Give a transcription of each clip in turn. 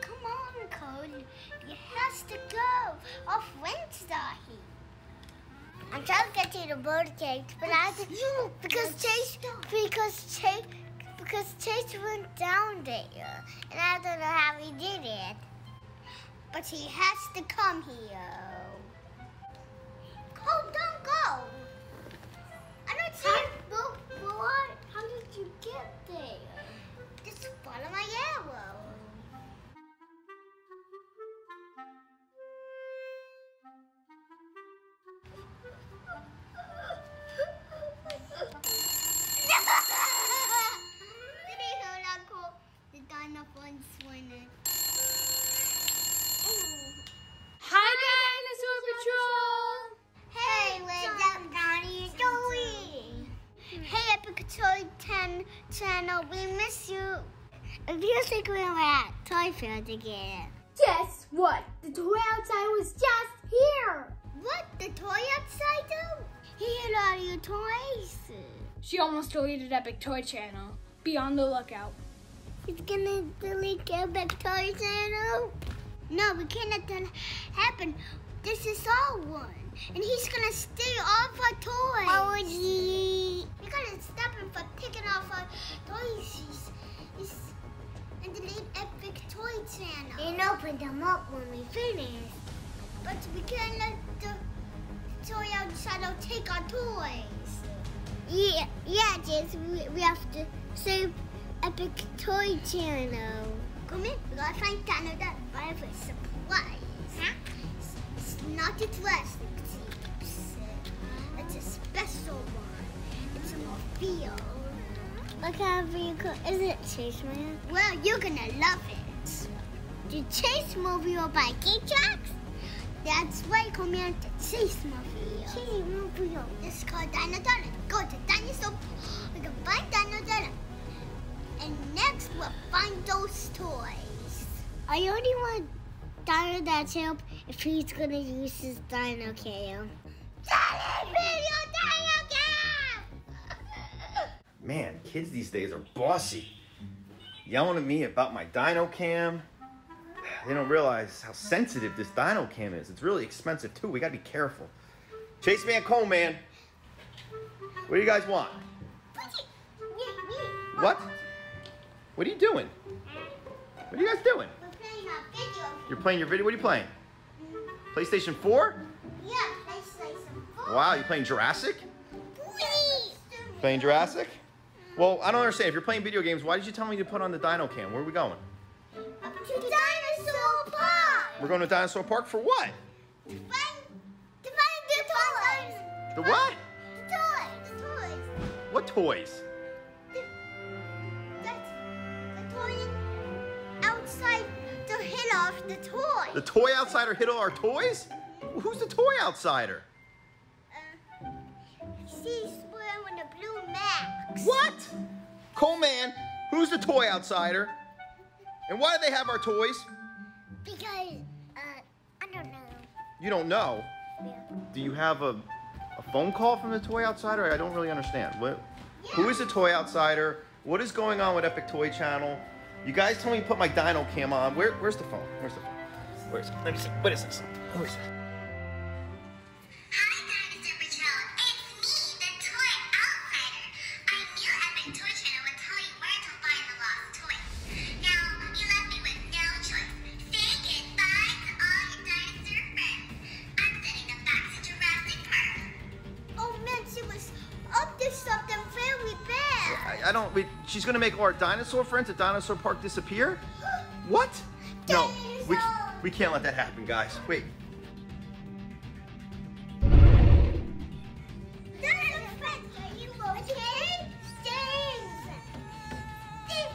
Come on, Cody. You has to go off Wednesday. I'm trying to get you the bird cakes, but I didn't because Chase went down there, and I don't know how he did it. But he has to come here. Oh, don't go. I don't see it, boy. How did you get there? Just follow my arrow. Did you hear that call? The dino one's swinging. Hi, Dinosaur Patrol! Hey, what's up, Dinosaur? Hey, Epic Toy Channel, we miss you. It feels like we were at Toy Fair together. Guess what? The Toy Outsider was just here! What? The Toy Outsider? He had all your toys. She almost deleted Epic Toy Channel. Be on the lookout. She's gonna delete Epic Toy Channel? No, we can't let that happen. This is our one. And he's gonna steal all of our toys. Oh, gee. We're gonna stop him from picking off our toys. And delete Epic Toy Channel. And open them up when we finish. But we can't let the Toy Outsider take our toys. Yeah, Jess, we have to save Epic Toy Channel. Come in, we gotta find Dino that vibe for surprise. Huh? It's not a Jurassic Quest. It's a special one. It's a mobile. Look how cool. Is it Chase Man? Well, you're gonna love it. The Chase Mobile by T-Rex? That's right, come here to Chase Mobile. Chase Mobile. This is called Dino Donut. Go to Dinosaur. We can find Dino Donut. And next, we'll find those toys. I only want Dino Dad's help if he's gonna use his Dino Cam. Daddy, video Dino Cam! Man, kids these days are bossy. Yelling at me about my Dino Cam. They don't realize how sensitive this Dino Cam is. It's really expensive too. We gotta be careful. Chase Man, Cole Man. What do you guys want? What? What are you doing? What are you guys doing? We're playing our video. You're playing your video? What are you playing? PlayStation 4? Yeah, PlayStation 4. Wow, you're playing Jurassic? Wee! Playing Jurassic? Well, I don't understand. If you're playing video games, why did you tell me to put on the Dino Cam? Where are we going? Up to Dinosaur Park! We're going to Dinosaur Park for what? To find the toys! The what? The toys! What toys? Off the toy. The Toy Outsider hid all our toys? Who's the Toy Outsider? She's wearing a blue mask. What? Coleman, who's the Toy Outsider? And why do they have our toys? Because, I don't know. You don't know? Yeah. Do you have a phone call from the Toy Outsider? I don't really understand. What? Yeah. Who is the Toy Outsider? What is going on with Epic Toy Channel? You guys told me to put my Dino Cam on. Where's the phone? Where's it? Let me see. What is this? Who is this? Hi, Dinosaur Patrol. It's me, the Toy Outsider. I knew Epic Toy Channel would tell you where to find the lost toys. Now, you left me with no choice. Say goodbye to all your dinosaur friends. I'm sending them back to Jurassic Park. Oh, man, she was up to something very bad. I don't... She's gonna make all our dinosaur friends at Dinosaur Park disappear? What? No, we can't let that happen, guys. Wait. Dinosaur friends, are you okay? Steve,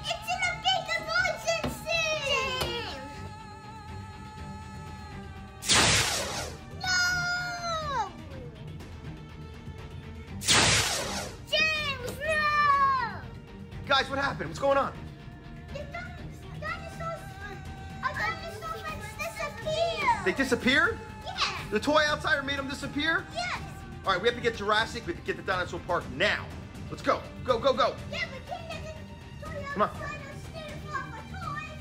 it's in a big emergency! Steve! No! James, no! Guys, what happened? What's going on? The dinosaurs disappeared. They disappeared? Yes. The Toy Outsider made them disappear? Yes. All right, we have to get Jurassic. We have to get the Dinosaur Park now. Let's go. Go, go, go. Yeah, we can't let the Toy Outsider steal off our toys.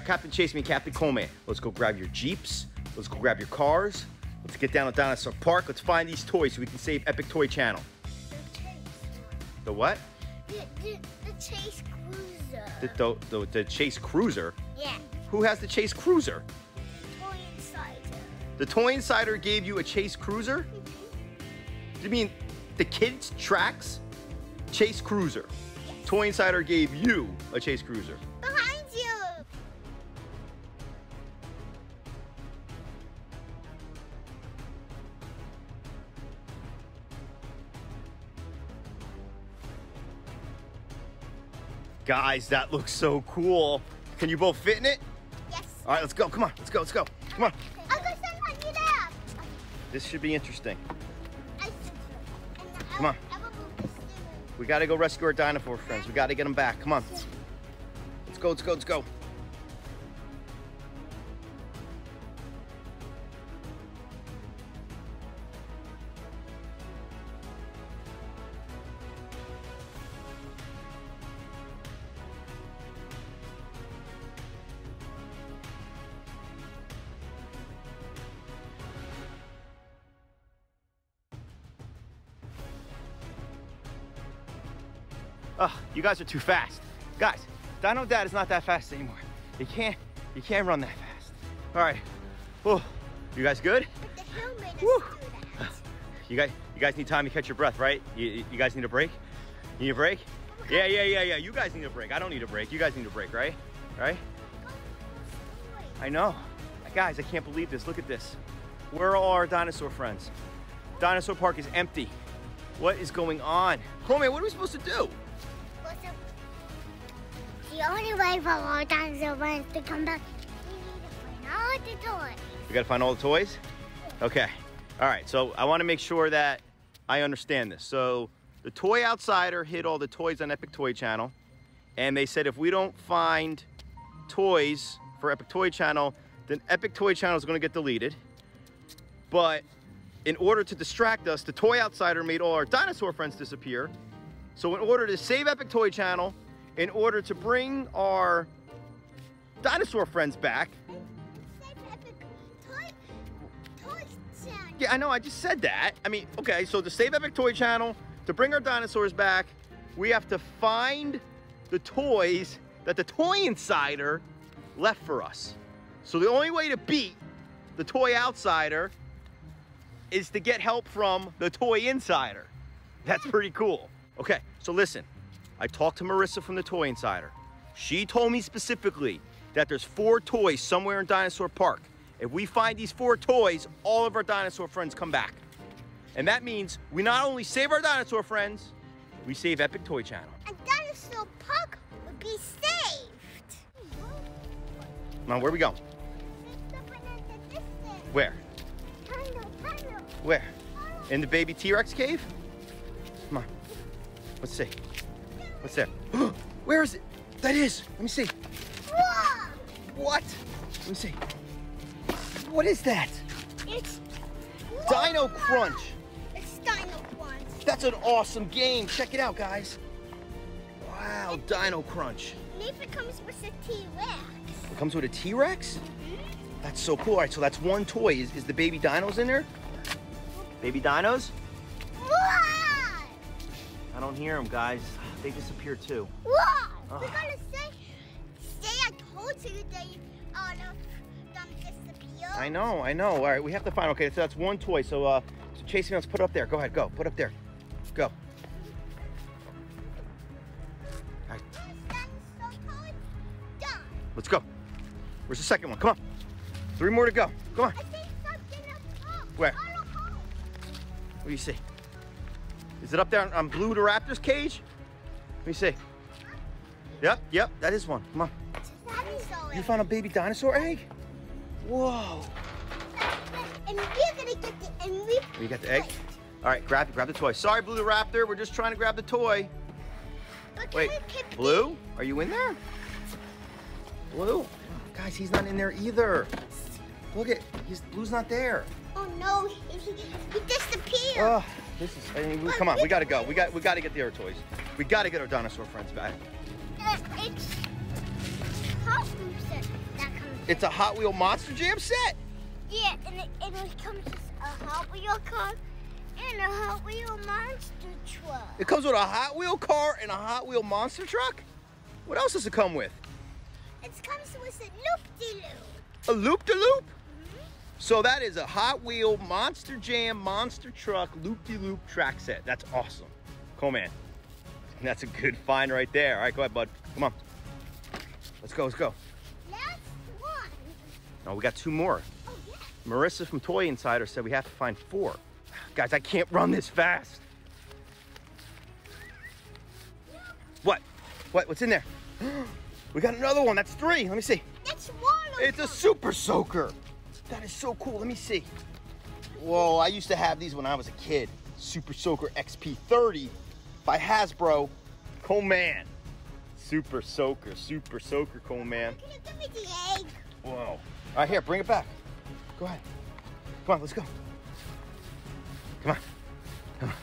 right, Captain Chase Me, Captain Coleman. Let's go grab your Jeeps. Let's go grab your cars. Let's get down to Dinosaur Park. Let's find these toys so we can save Epic Toy Channel. The chase. The what? The chase cruiser. The chase cruiser? Yeah. Who has the chase cruiser? Toy Insider. The Toy Insider gave you a chase cruiser? You mean the kids' tracks? Chase cruiser. Yes. Toy Insider gave you a chase cruiser. Behind you. Guys, that looks so cool. Can you both fit in it? Yes. All right, let's go. Come on, let's go, let's go. Come on. I'll go stand on you there. This should be interesting. Come on. We gotta go rescue our dinosaur friends. We gotta get them back. Come on. Let's go, let's go, let's go. Oh, you guys are too fast. Guys, Dino Dad is not that fast anymore. You can't run that fast. All right. Oh, you guys good? But the hill made us do that. You guys need time to catch your breath, right? You guys need a break? You need a break? Yeah. You guys need a break. I don't need a break. You guys need a break, right? Right? I know. Guys, I can't believe this. Look at this. Where are all our dinosaur friends? Dinosaur Park is empty. What is going on? Chloe, what are we supposed to do? The only way for all dinosaur friends to come back, we need to find all the toys. We gotta find all the toys? Okay. All right, so I wanna make sure that I understand this. So the Toy Outsider hid all the toys on Epic Toy Channel, and they said if we don't find toys for Epic Toy Channel, then Epic Toy Channel is gonna get deleted. But in order to distract us, the Toy Outsider made all our dinosaur friends disappear. So in order to save Epic Toy Channel, in order to bring our dinosaur friends back. Save Epic Toy Channel. Yeah, I know, I just said that. I mean, okay, so to save Epic Toy Channel, to bring our dinosaurs back, we have to find the toys that the Toy Insider left for us. So the only way to beat the Toy Outsider is to get help from the Toy Insider. That's pretty cool. Okay, so listen. I talked to Marissa from the Toy Insider. She told me specifically that there's 4 toys somewhere in Dinosaur Park. If we find these 4 toys, all of our dinosaur friends come back. And that means we not only save our dinosaur friends, we save Epic Toy Channel. And Dinosaur Park would be saved. Come on, where are we going? Where? Where? In the baby T-Rex cave? Come on, let's see. What's there? Where is it? That is. Let me see. Whoa. What? Let me see. What is that? It's Dino Crunch. It's Dino Crunch. That's an awesome game. Check it out, guys. Wow, Dino Crunch. Nathan comes with a T-Rex. It comes with a T-Rex? Mm-hmm. That's so cool. All right, so that's one toy. Is the baby dinos in there? Baby dinos? Whoa. I don't hear them, guys. They disappear too. Whoa! Oh. We gotta say I told you they disappear. I know. All right, we have to find. Okay, so that's one toy. So, so Chase, let's put it up there. Go ahead, go. Put it up there. Go. All right. Let's go. Where's the second one? Come on. 3 more to go. Come on. I see something up top. Where? What do you see? Is it up there on Blue to Raptor's cage? Let me see. Yep, that is one. Come on. You found a baby dinosaur egg? Whoa. And we're gonna get the egg. We got the egg? All right, grab the toy. Sorry, Blue to Raptor, we're just trying to grab the toy. Wait, Blue, are you in there? Blue? Guys, he's not in there either. Look at, Blue's not there. Oh no, he disappeared. Oh. This is, I mean, come on, we gotta go. We gotta get the other toys. We gotta get our dinosaur friends back. It's Hot Wheel Monster It's a Hot Wheel Monster Jam set? Yeah, and it comes with a Hot Wheel car and a Hot Wheel Monster truck. It comes with a Hot Wheel car and a Hot Wheel Monster truck? What else does it come with? It comes with a loop-de-loop. A loop-de-loop? So that is a Hot Wheel Monster Jam Monster Truck Loop-De-Loop track set. That's awesome. Cool, man. That's a good find right there. All right, go ahead, bud. Come on. Let's go, let's go. That's one. No, we got two more. Oh, yeah. Marissa from Toy Insider said we have to find four. Guys, I can't run this fast. No. What? What? What's in there? We got another one. That's three. Let me see. That's one. It's a Super Soaker. That is so cool. Let me see. Whoa, I used to have these when I was a kid. Super Soaker XP30 by Hasbro. Cool, man. Super Soaker, cool, man. Give me the egg. Whoa. All right, here, bring it back. Go ahead. Come on, let's go. Come on. Come on.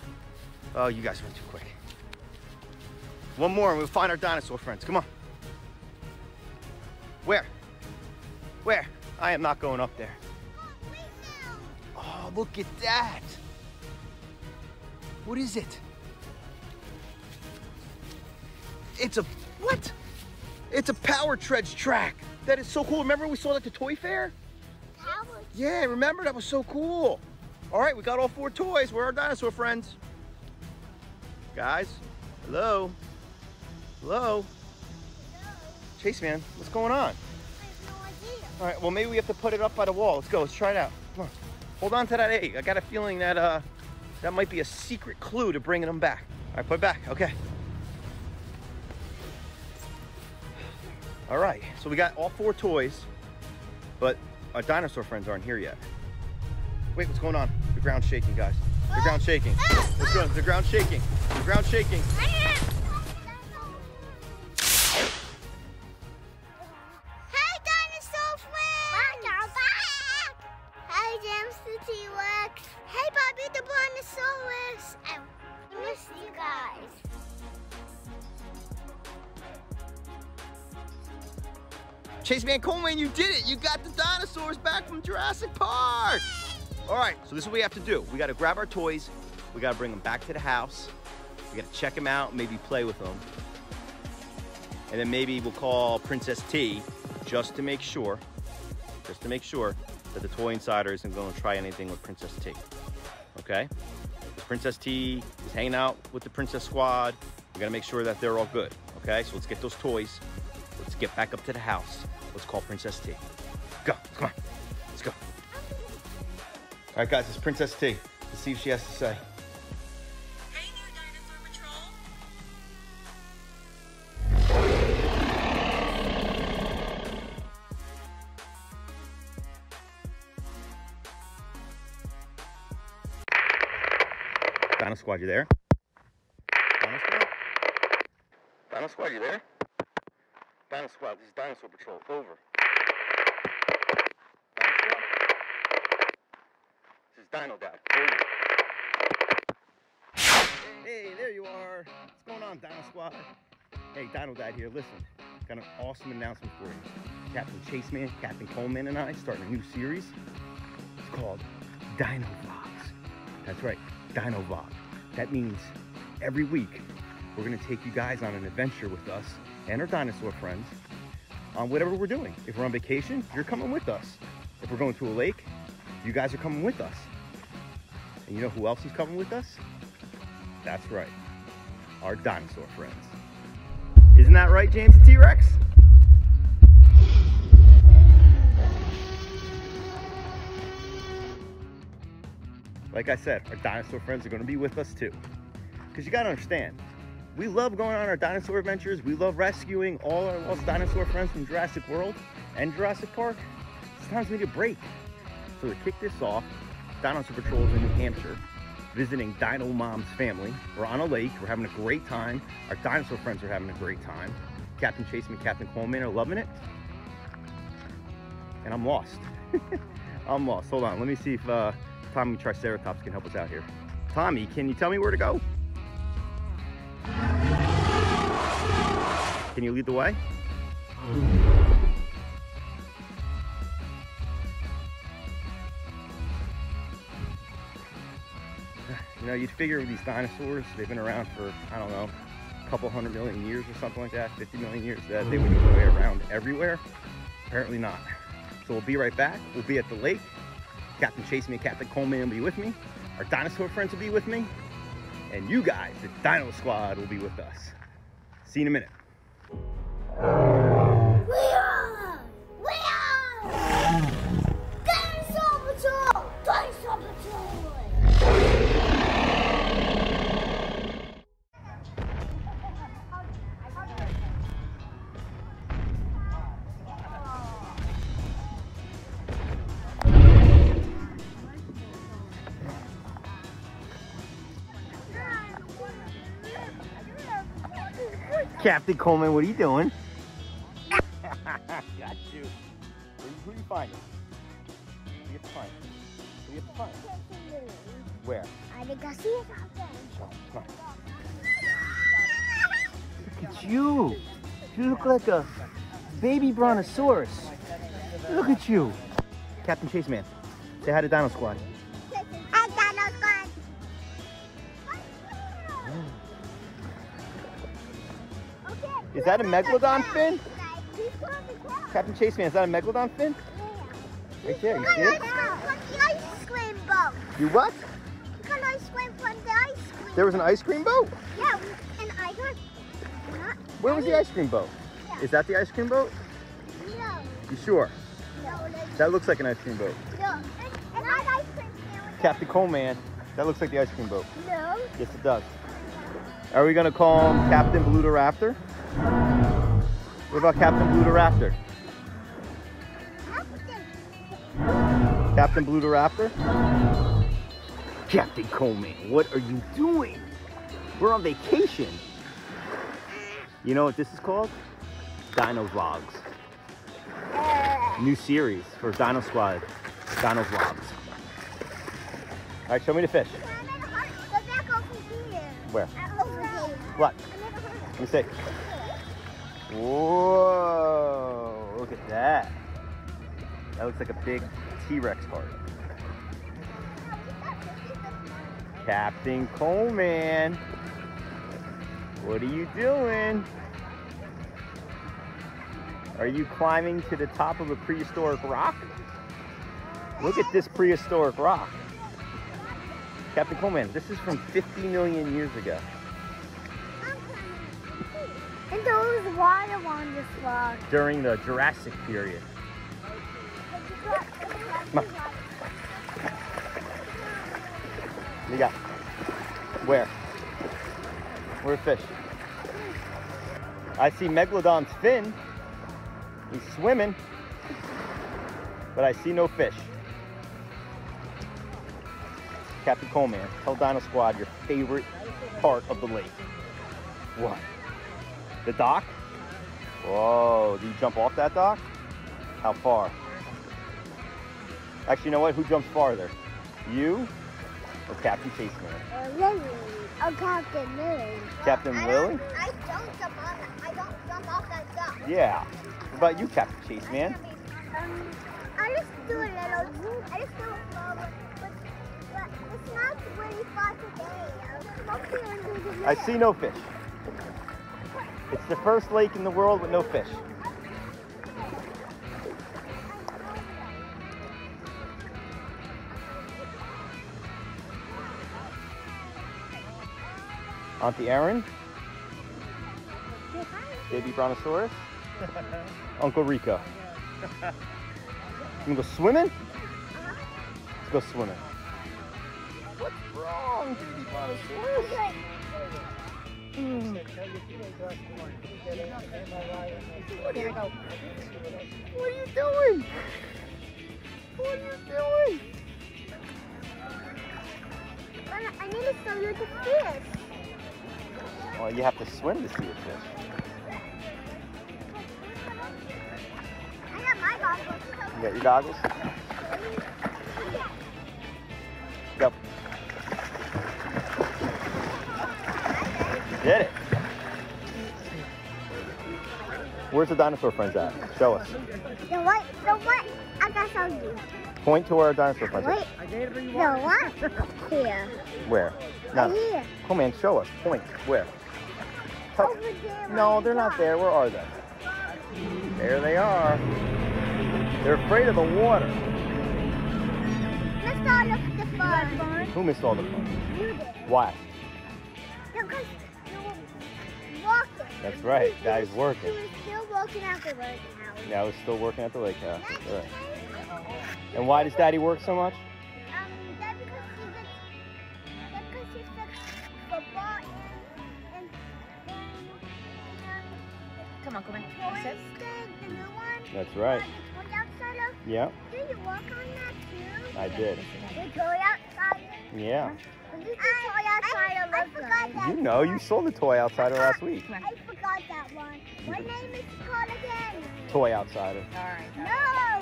Oh, you guys went too quick. One more and we'll find our dinosaur friends. Come on. Where? Where? I am not going up there. Oh, look at that. What is it? It's a, what? It's a power treads track. That is so cool. Remember we saw that at the toy fair? Yeah, remember? That was so cool. All right, we got all four toys. Where are our dinosaur friends? Guys, hello? Hello? Chase, man, what's going on? All right, well, maybe we have to put it up by the wall. Let's go, let's try it out. Come on, hold on to that egg. I got a feeling that that might be a secret clue to bringing them back. All right, put it back, okay. All right, so we got all four toys, but our dinosaur friends aren't here yet. Wait, what's going on? The ground's shaking, guys. The ground's shaking. What's going on? The ground's shaking. The ground's shaking. Chase, man, Coleman, you did it. You got the dinosaurs back from Jurassic Park. All right, so this is what we have to do. We got to grab our toys. We got to bring them back to the house. We got to check them out, maybe play with them. And then maybe we'll call Princess T just to make sure that the Toy Insider isn't going to try anything with Princess T, okay? Because Princess T is hanging out with the Princess Squad. We got to make sure that they're all good, okay? So let's get those toys. Let's get back up to the house. Let's call Princess T. Go, come on, let's go. All right, guys, it's Princess T. Let's see what she has to say. Hey there, Dinosaur Patrol. Dino Squad, you there? Dino Squad? Dino Squad, you there? Dino Squad, this is Dinosaur Patrol, over. Dino Squad? This is Dino Dad, over. Hey, there you are. What's going on, Dino Squad? Hey, Dino Dad here, listen. Got an awesome announcement for you. Captain Chaseman, Captain Coleman, and I starting a new series. It's called Dino Vlogs. That's right, Dino Vlog. That means every week, we're gonna take you guys on an adventure with us and our dinosaur friends on whatever we're doing. If we're on vacation, you're coming with us. If we're going to a lake, you guys are coming with us. And you know who else is coming with us? That's right, our dinosaur friends. Isn't that right, James and T-Rex? Like I said, our dinosaur friends are gonna be with us too. Because you gotta understand, we love going on our dinosaur adventures. We love rescuing all our lost dinosaur friends from Jurassic World and Jurassic Park. Sometimes we need a break. So to kick this off, Dinosaur Patrol is in New Hampshire, visiting Dino Mom's family. We're on a lake, we're having a great time. Our dinosaur friends are having a great time. Captain Chase and Captain Coleman are loving it. And I'm lost. I'm lost, hold on. Let me see if Tommy Triceratops can help us out here. Tommy, can you tell me where to go? Can you lead the way? You know, you'd figure with these dinosaurs, they've been around for, I don't know, a couple 100 million years or something like that, 50 million years, that they would go around everywhere. Apparently not. So we'll be right back. We'll be at the lake. Captain Chase and Captain Coleman will be with me. Our dinosaur friends will be with me. And you guys, the Dino Squad, will be with us. See you in a minute. We are Dinosaur Patrol! Dinosaur Patrol! Captain Coleman, what are you doing? Got you. Who do you find it? Who do you have to find it? Who do you have to find it? Where? I think I see it out there. Oh, come on. Look at you. You look like a baby brontosaurus. Look at you. Captain Chaseman, say hi to Dino Squad. Hi, Dino Squad. Okay. Is that a megalodon fin? Captain Chase Man, is that a megalodon fin? Yeah. Right there, you see it? From the ice cream boat. You what? You got ice cream from the ice cream boat. There was an ice cream boat? Yeah, and I got not. Where was the ice cream boat? Yeah. Is that the ice cream boat? No. You sure? No. That looks like an ice cream boat. No. It's not ice cream. Captain Coleman, that looks like the ice cream boat. No. Yes, it does. Are we going to call him Captain Blue to Raptor? What about Captain Blue to Raptor? Captain Blue to Raptor? Captain Coleman, what are you doing? We're on vacation. You know what this is called? Dino Vlogs. New series for Dino Squad. Dino Vlogs. All right, show me the fish. Go back over here. Where? What? Let me see. Whoa, look at that. That looks like a big T-Rex part. Captain Coleman, what are you doing? Are you climbing to the top of a prehistoric rock? Look at this prehistoric rock. Captain Coleman, this is from 50 million years ago. And there was water on this rock. During the Jurassic period. Come on. What do you got? Where? Where are fish? I see megalodon's fin. He's swimming. But I see no fish. Captain Coleman, tell Dino Squad your favorite part of the lake. What? The dock? Whoa, do you jump off that dock? How far? Actually, you know what? Who jumps farther? You or Captain Chaseman? Lily. Oh, Captain Lily. Captain Lily? I don't jump off that dock. Yeah. What about you, Captain Chaseman? I just do a little. I just do a flower. But it's not really far today. I see no fish. It's the first lake in the world with no fish. Auntie Erin, baby brontosaurus, Uncle Rico. You wanna go swimming? Let's go swimming. What's wrong, baby brontosaurus? What are you doing? What are you doing? I need to show you the fish. Well, you have to swim to see the fish. I got my goggles. You got your goggles? Go. Did it. Where's the dinosaur friends at? Show us. The what? I got some. Point to our dinosaur punches. Wait. No, what? Here. Where? No. Right here. Cool, man. Show us. Point. Where? Over there. No, they're not there. Where are they? There they are. They're afraid of the water. Missed all the fun. Who missed all the fun? You did. Why? No, because you were walking. That's right. Guys working. He was still walking out the lake house. Yeah, I was still working at the lake house. That's right. And why does Daddy work so much? That's because he fixes football and come on, come on. The new one. That's right. The Toy Outsider. Yeah. Did you work on that too? I did. The Toy Outsider. Yeah. You know, you sold the Toy Outsider last week. I forgot that one. What name is it called again? Toy Outsider. All right.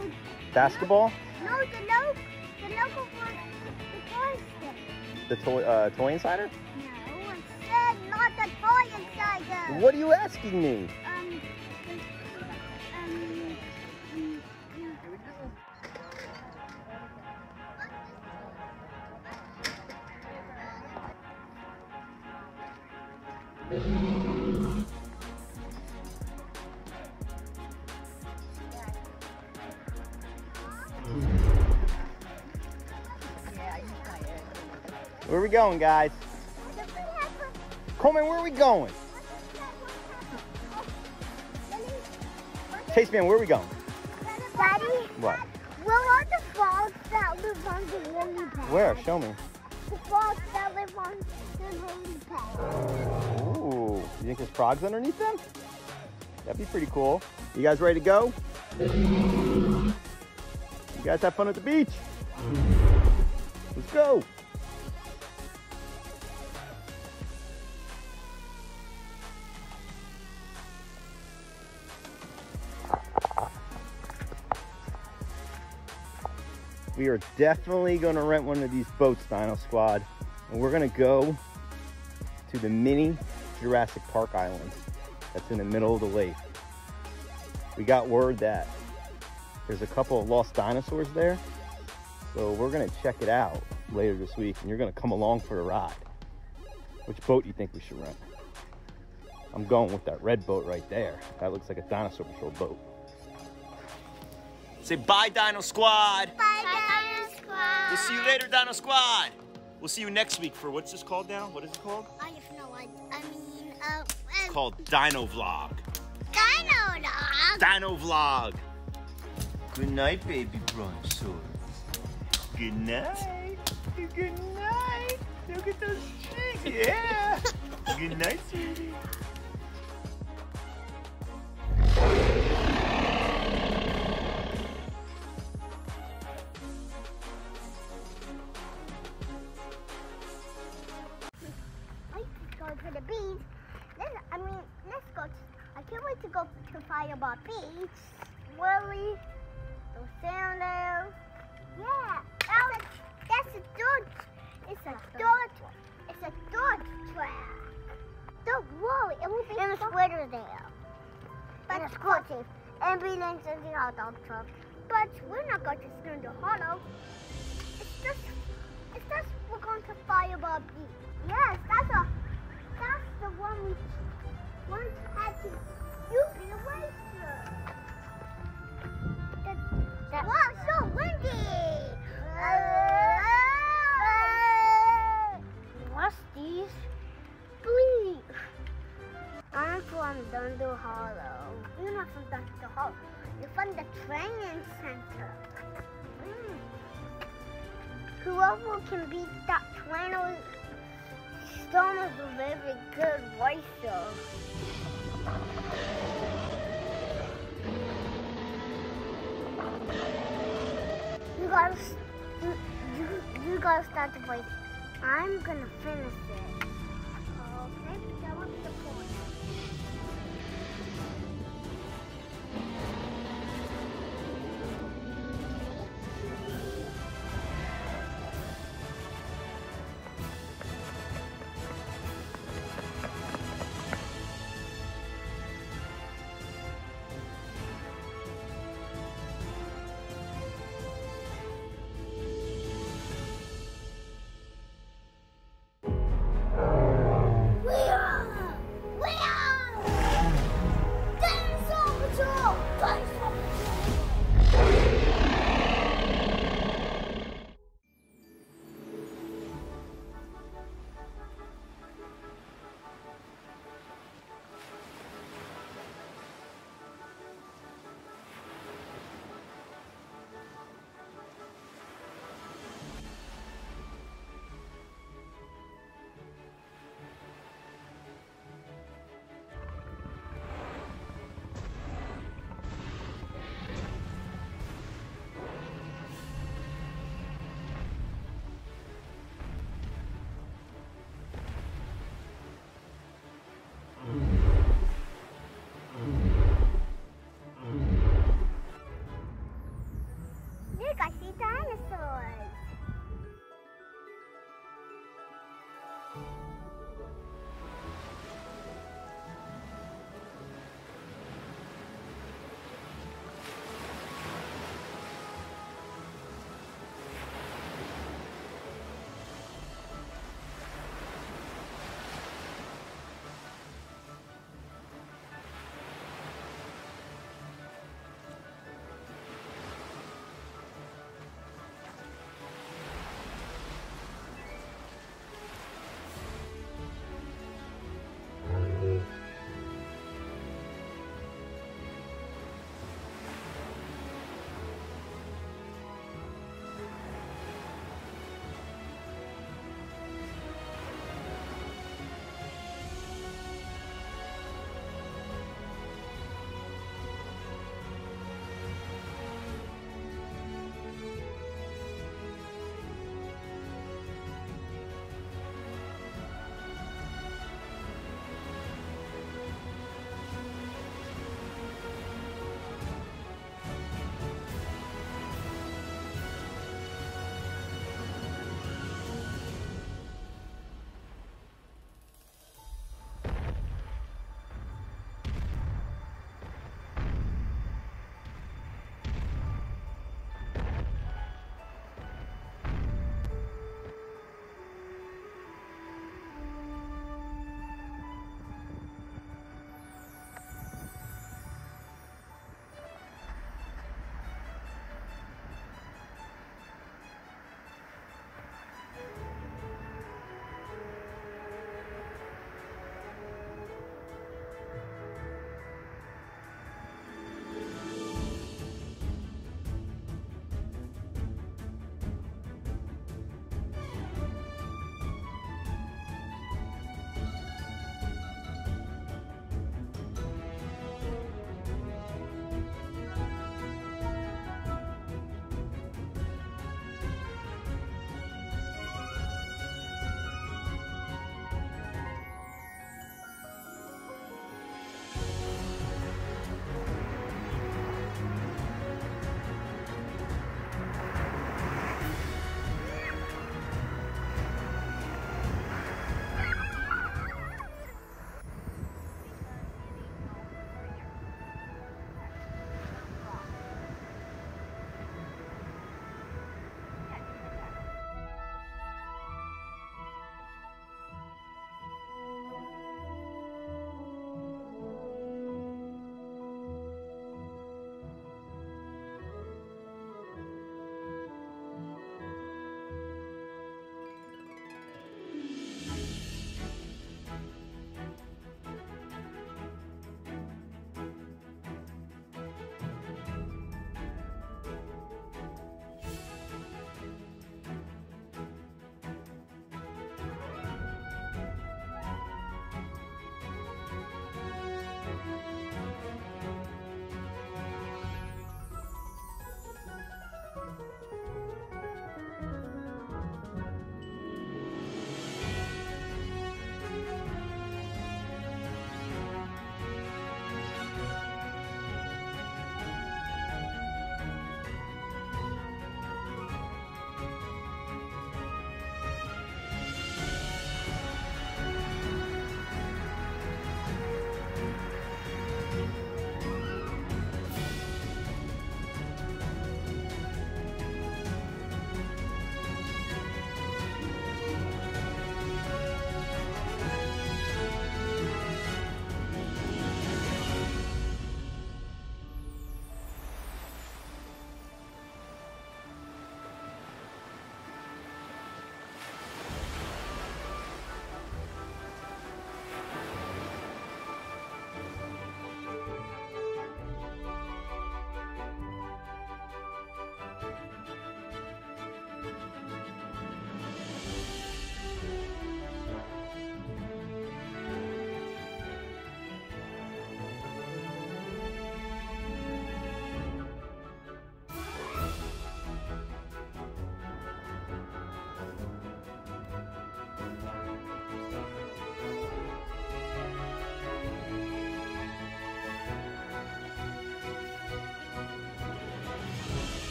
No. Basketball? No, the local one, the toy stick. The Toy Insider? No, it said not the Toy Insider. What are you asking me? Where are we going, guys? Coleman, where are we going? Chase Man, where are we going? Daddy? What? Where are the frogs that live on the lily pad? Where? Show me. The frogs that live on the lily pad. Ooh. You think there's frogs underneath them? That'd be pretty cool. You guys ready to go? You guys have fun at the beach? Let's go. We are definitely going to rent one of these boats, Dino Squad, and we're going to go to the mini Jurassic Park Island that's in the middle of the lake. We got word that there's a couple of lost dinosaurs there, so we're going to check it out later this week, and you're going to come along for the ride. Which boat do you think we should rent? I'm going with that red boat right there. That looks like a Dinosaur Patrol boat. Say bye, Dino Squad. Bye, Dino Squad. We'll see you later, Dino Squad. We'll see you next week for, what's this called now? What is it called? I have no idea. It's called Dino Vlog. Dino Vlog. Dino Vlog. Good night, baby brontosaurus. Good night. Good night. Look at those cheeks. Yeah. Good night, sweetie. But we're not going to spin the hollow. It's just we're going to Fireball Beach. Yes, that's the one we once had to be a waster. Wow, so windy. What's these? Please. I'm from Thunder Hollow. You're not from Thunder Hollow. You're from the training center. Whoever can beat that trainer storm is a very good racer. You gotta start the race. I'm gonna finish it. Okay, that was the point.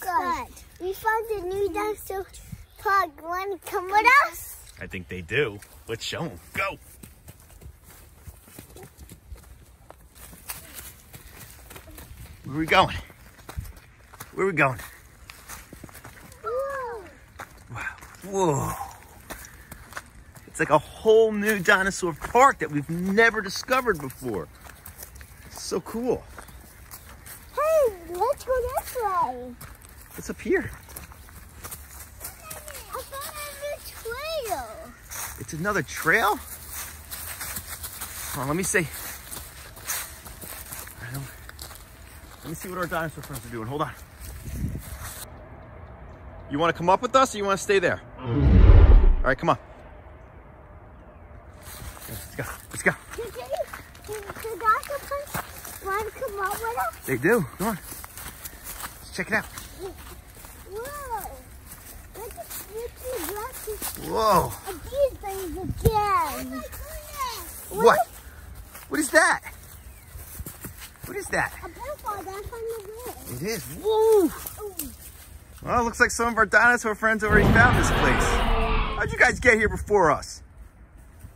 Good. We found the new dinosaur park. You want to come with us? I think they do. Let's show them. Go. Where are we going? Where are we going? Whoa. Wow. Whoa. It's like a whole new dinosaur park that we've never discovered before. It's so cool. Hey, let's go this way. What's up here? I found a new trail. It's another trail? Hold on, let me see. Let me see what our dinosaur friends are doing. Hold on. You want to come up with us or you want to stay there? All right, come on. Let's go. Let's go. Do dinosaur friends want to come up with us? They do. Come on. Let's check it out. Whoa! Look at these Jurassic. Whoa! And these things again. What? What is that? What is that? A butterfly that's on the wheel. It is. Whoa! Well, it looks like some of our dinosaur friends already found this place. How'd you guys get here before us?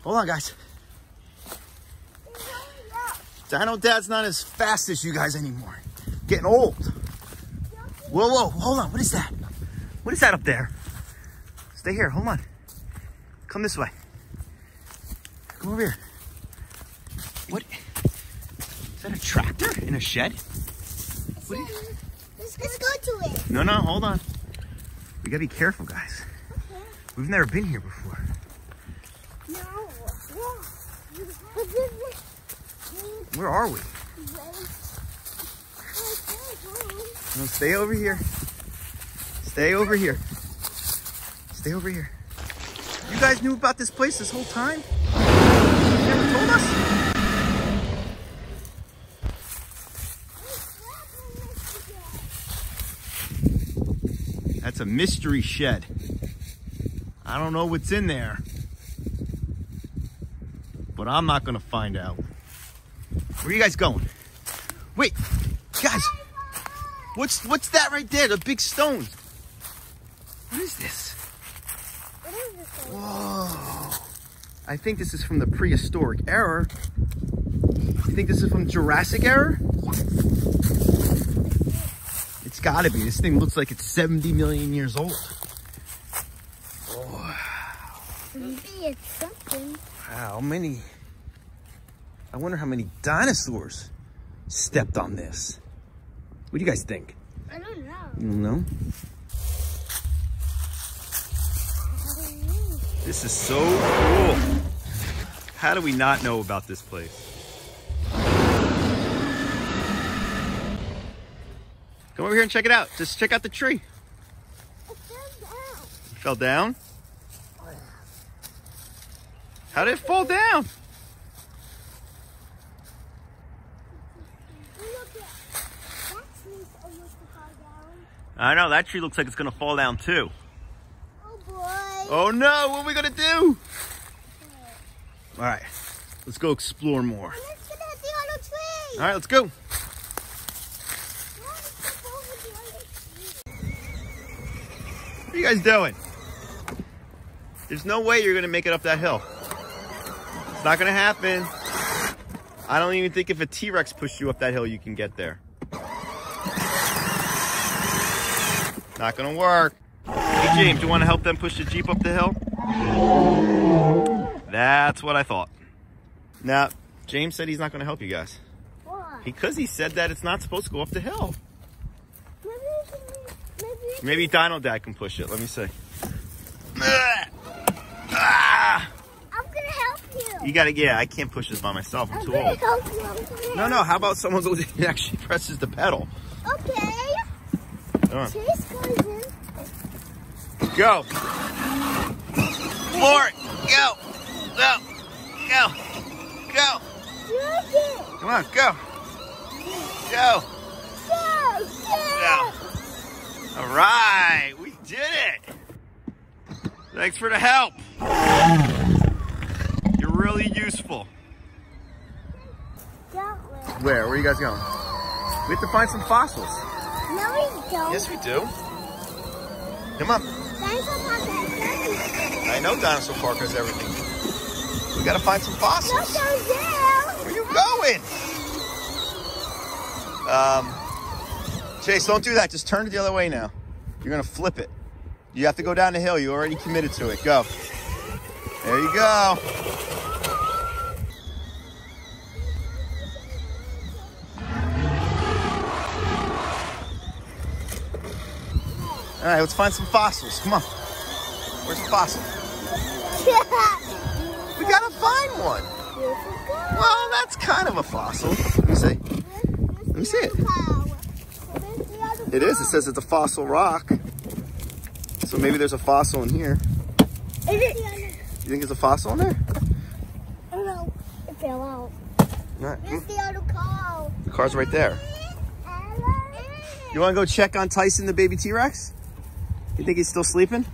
Hold on, guys. Dino Dad's not as fast as you guys anymore. Getting old. Whoa, whoa, hold on, what is that? What is that up there? Stay here, hold on. Come this way. Come over here. What? Is that a tractor in a shed? Let's go to it. No, no, hold on. We gotta be careful, guys. Okay. We've never been here before. No. Where are we? No, stay over here. Stay over here. Stay over here. You guys knew about this place this whole time? You never told us? That's a mystery shed. I don't know what's in there, but I'm not gonna find out. Where are you guys going? Wait, guys. What's that right there? The big stone. What is this? What is this? Whoa. I think this is from the prehistoric era. You think this is from Jurassic era? Yes. It's gotta be. This thing looks like it's 70 million years old. Wow. Maybe it's something. How many? I wonder how many dinosaurs stepped on this. What do you guys think? I don't know. You don't know? This is so cool. How do we not know about this place? Come over here and check it out. Just check out the tree. It fell down. It fell down? How did it fall down? I know, that tree looks like it's gonna fall down too. Oh boy. Oh no, what are we gonna do? All right, let's go explore more. Let's get out the other tree. All right, let's go. What are you guys doing? There's no way you're gonna make it up that hill. It's not gonna happen. I don't even think if a T-Rex pushed you up that hill, you can get there. Not gonna work. Hey James, you wanna help them push the Jeep up the hill? That's what I thought. Now, James said he's not going to help you guys. Why? Because he said that it's not supposed to go up the hill. Maybe Dino Dad can push it. Let me see. I'm going to help you. You got to, yeah, I can't push this by myself. I'm too old. Help you. No, no, how about someone who actually presses the pedal? Okay. Come on. Chase goes in. Go. Lord, go. Go. Go. Go. Come on, go. Go. Go. Go. All right, we did it. Thanks for the help. You're really useful. Where? Where are you guys going? We have to find some fossils. No, we don't. Yes, we do. Come on. Dinosaur Park has everything. I know Dinosaur Park has everything. We got to find some fossils. Where are you going? Chase, don't do that. Just turn it the other way now. You're going to flip it. You have to go down the hill. You already committed to it. Go. There you go. All right, let's find some fossils. Come on. Where's the fossil? We got to find one. Well, that's kind of a fossil. Let me see. Let me see it. It is. It says it's a fossil rock. So maybe there's a fossil in here. Is it? You think it's a fossil in there? I don't know. It fell out. Right. Where's the other car? The car's right there. You want to go check on Tyson the baby T-Rex? You think he's still sleeping?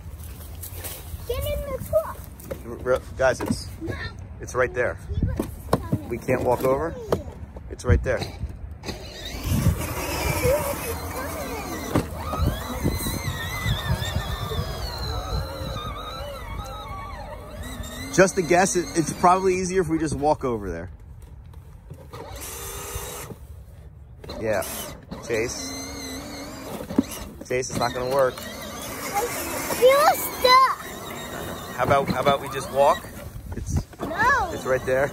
Get in the car. Guys, it's right there. We can't walk over. It's right there. Just a guess, it's probably easier if we just walk over there. Yeah, Chase. Chase, it's not gonna work. I feel stuck. How about we just walk? It's right there.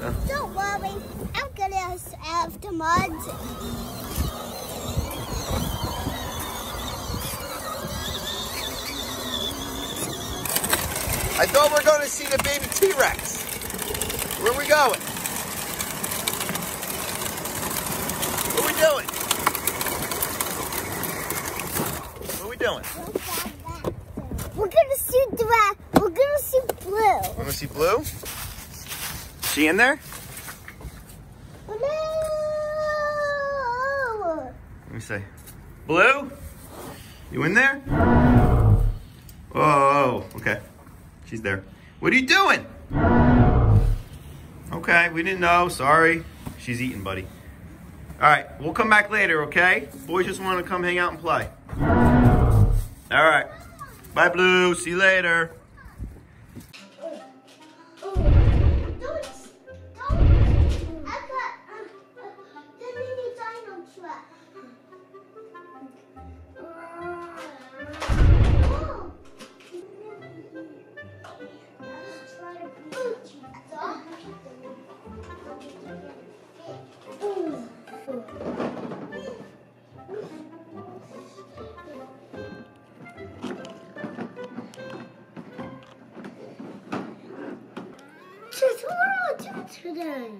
No. Don't worry, I'm gonna have the muds. I thought we were going to see the baby T-Rex. Where are we going? What are we doing? What are we doing? We're going to see Dra. We're going to see Blue. We're going to see Blue? Is she in there? Blue. Let me see. Blue? You in there? Oh, okay. She's there. What are you doing? Okay, we didn't know. Sorry. She's eating, buddy. All right, we'll come back later, okay? Boys just want to come hang out and play. All right. Bye, Blue. See you later. Today.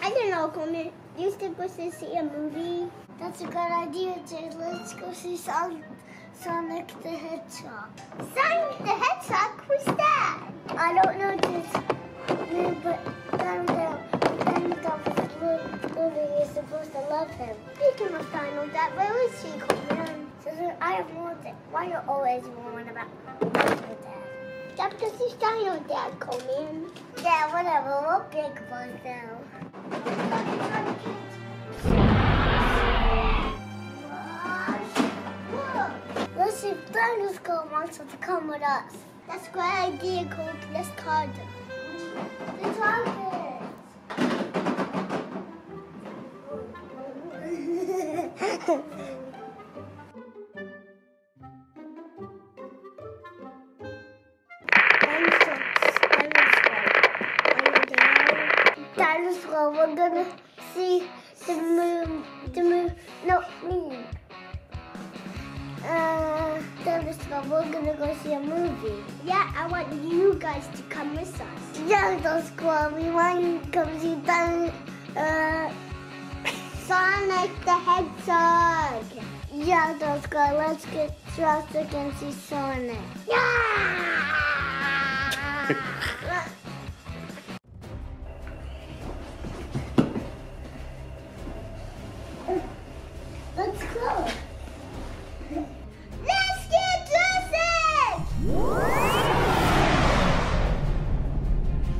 I don't know, Coleman. You should go see a movie. That's a good idea, Jay. Let's go see Sonic the Hedgehog. Sonic the Hedgehog? Who's that? I don't know, Jay. But Dino is supposed to love him. Speaking of Dino, that where is she, Coleman? I have more. Why are you always worrying about Dino Dad? That's because he's Dino Dad, Coleman. Yeah, whatever, we'll pick one now. Let's see if Dinosaur wants to come with us. That's a great idea, Colt. Let's call them. The trumpets! this one, we're gonna see we're gonna go see a movie. Yeah, I want you guys to come with us. Dinosaur Squad, we want you to come see Sonic the Hedgehog. Dinosaur Squad, let's get Jurassic and see Sonic. Yeah! Let's go. Let's get Jurassic!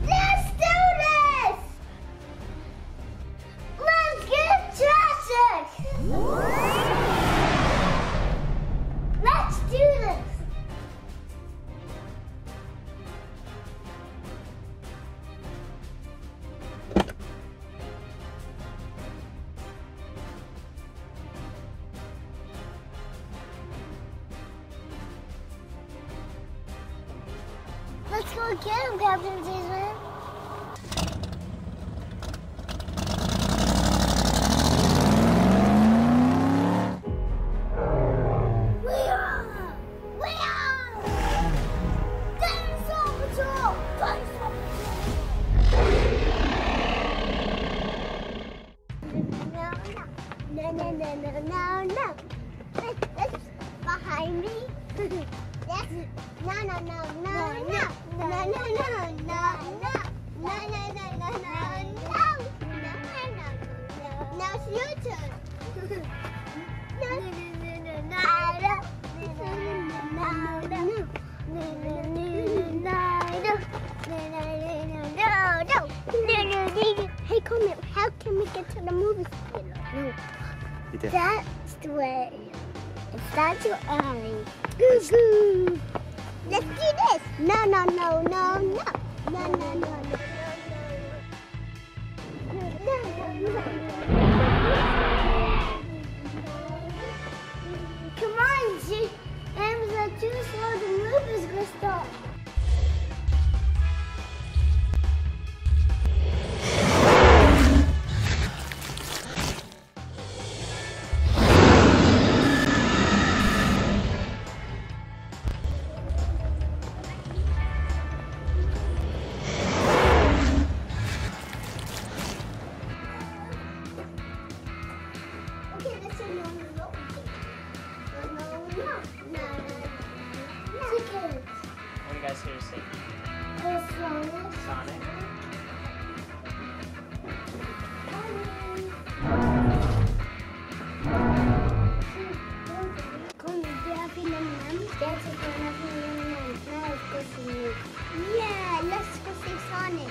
Let's do this! Let's get Jurassic! Let's do this! Let's go get him, Captain Caesar. We are Dinosaur Patrol! Dinosaur Patrol! No. It's behind me. That's no. No. Now it's your turn. No. Hey, Comet, how can we get to the movie theater? No. That's the way. It's not too early. Goo goo. Let's do this! No. No. Come on, she aims are too slow, the loop is gonna stop. Yeah, let's go see Sonic.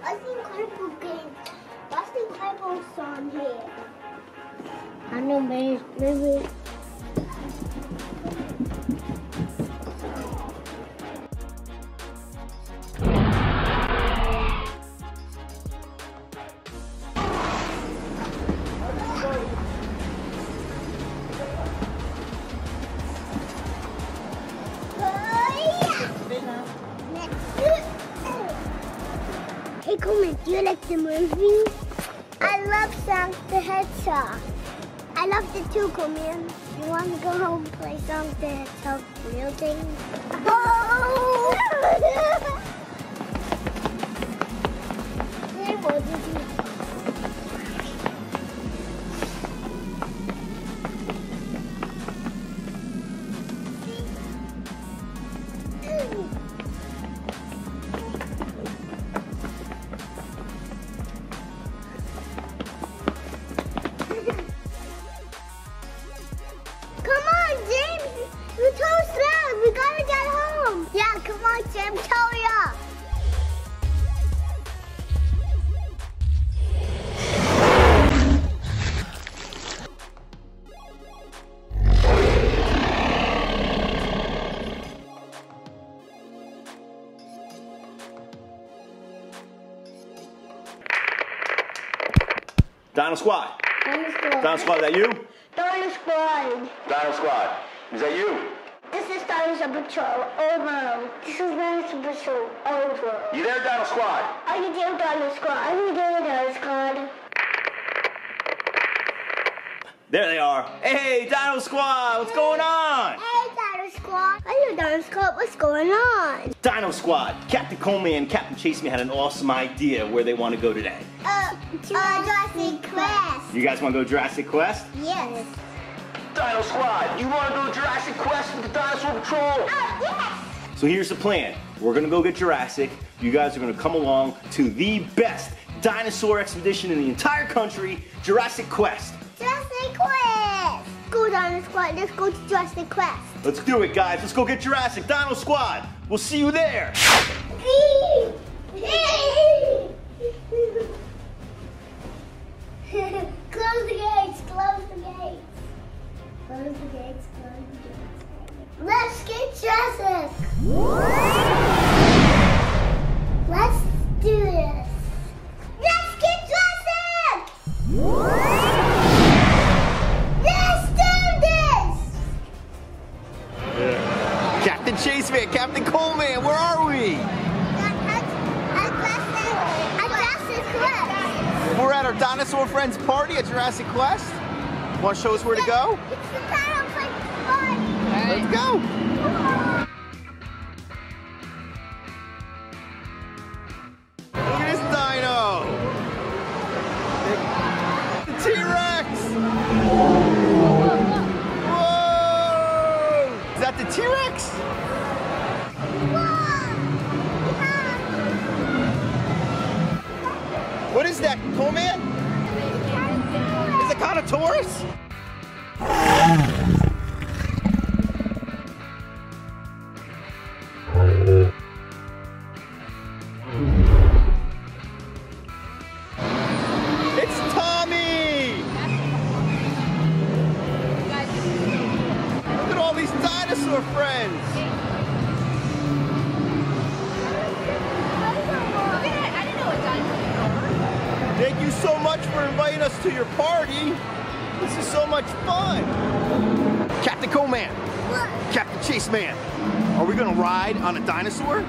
I think I put some here. I know, maybe. Hey Coleman, do you like the movie? I love Sonic the Hedgehog. I loved it too, Coleman. You want to go home and play Sonic the Hedgehog real thing? Oh! Dino Squad. Dino Squad. Dino Squad, is that you? Dino Squad. Dino Squad, is that you? This is Dinosaur Patrol, over. This is Dinosaur Patrol, over. You there, Dino Squad? Are you there, Dino Squad? Are you there, Dino Squad? There they are. Hey, Dino Squad, what's going on? Hey, Dino Squad. Hey, Dino Squad, what's going on? Dino Squad, Captain Coleman and Captain Chase Me had an awesome idea where they want to go today. Jurassic Quest. You guys want to go Jurassic Quest? Yes. Dino Squad, you want to go Jurassic Quest with the Dinosaur Patrol? Oh, yes. So here's the plan. We're going to go get Jurassic. You guys are going to come along to the best dinosaur expedition in the entire country, Jurassic Quest. Jurassic Quest. Go Dino Squad, let's go to Jurassic Quest. Let's do it, guys. Let's go get Jurassic. Dino Squad, we'll see you there. Close the gates, close the gates. Close the gates, close the gates. Let's get Jurassic. Let's do this. Let's get Jurassic. Let's do this. Captain Chaseman, Captain Coleman, where are we? We're at our dinosaur friends party at Jurassic Quest. Want to show us where to go? It's the title place party. Hey. Let's go. Look at this dino. The T-Rex. Whoa. Is that the T-Rex? What is that, cool man? Is it kind of Taurus? It's Tommy! Look at all these dinosaur friends! Thank you so much for inviting us to your party. This is so much fun. Captain Coleman, Captain Chaseman, are we gonna ride on a dinosaur?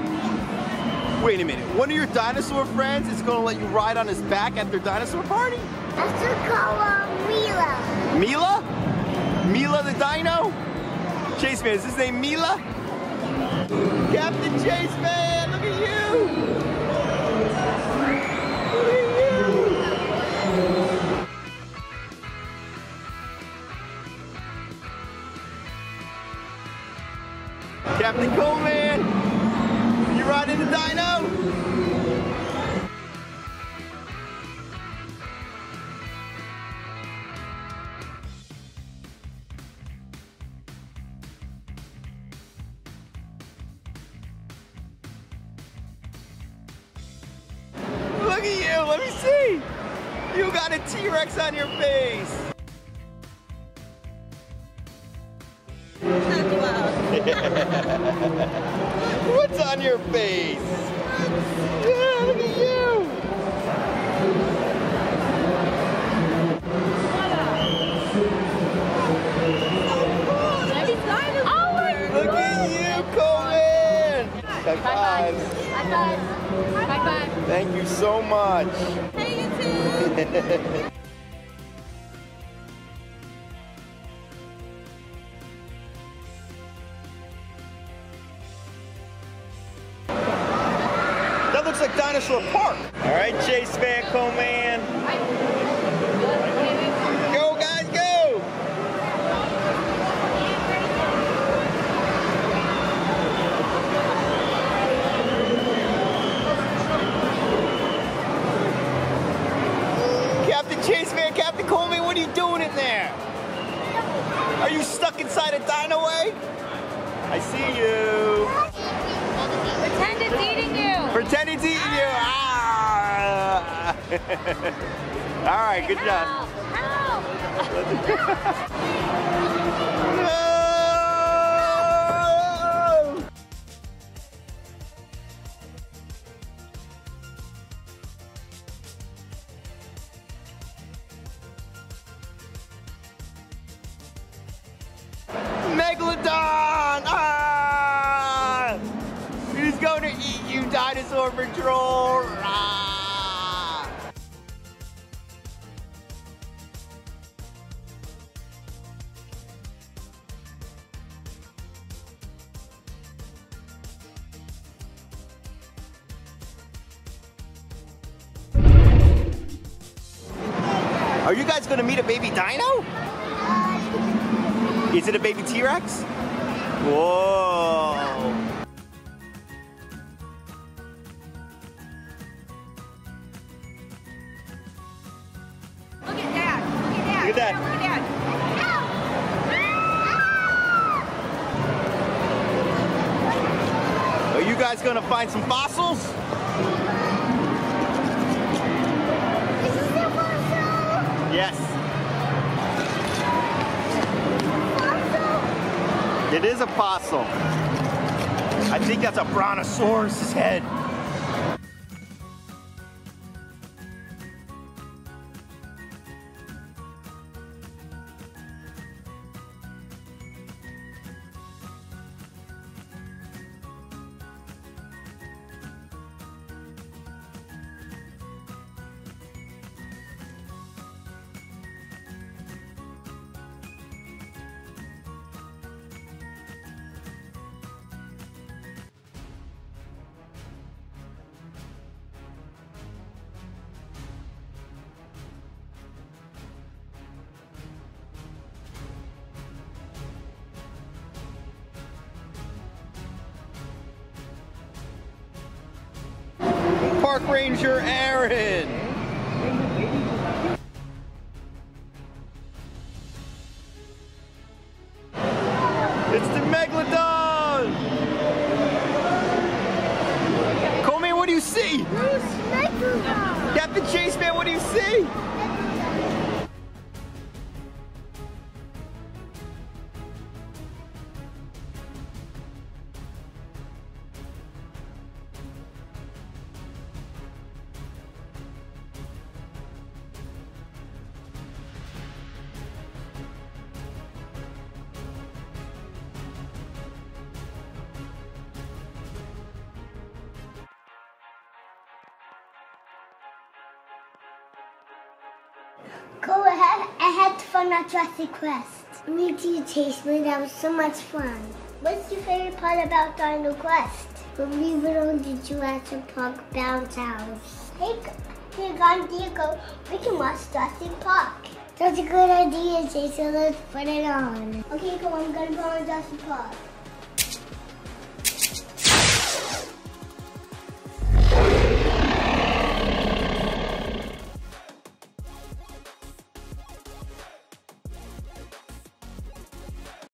Wait a minute, one of your dinosaur friends is gonna let you ride on his back at their dinosaur party? That's called Mila. Mila? Mila the dino? Chaseman, is his name Mila? Captain Chaseman, look at you. Captain Coleman, you riding the dino? Look at you, let me see. You got a T-Rex on your face. What's on your face? Yeah, look at you! Oh my look God. At you, Coleman! High five! High five! High five! Thank you so much. Hey, YouTube. That looks like Dinosaur Park. All right, Chase Spanco, man. Go, guys, go. Captain Chase, man, Captain Coleman, what are you doing in there? Are you stuck inside a dino way? I see you. Pretend it's eating you. Pretend it's eating you. Ah. All right, good job. Help. Help. Megalodon! Ah! He's going to eat you, Dinosaur Patrol! Ah! Are you guys going to meet a baby dino? Is it a baby T-Rex? Whoa! Look at Dad! Look at Dad! Look at Dad! Look at Dad! Ow! Ow! Are you guys gonna find some fossils? This is a fossil! Yes. It is a fossil. I think that's a brontosaurus' head. Park Ranger Aaron. It's the Megalodon. Coleman, what do you see? Megalodon. Captain Chase, man, what do you see? Cool, I had fun at Jurassic Quest. Me too, Chase, man, that was so much fun. What's your favorite part about Dino Quest? When we were on the Jurassic Park bounce house. Hey, Diego, we can watch Jurassic Park. That's a good idea, Chase, so let's put it on. Okay, cool, I'm gonna put on Jurassic Park.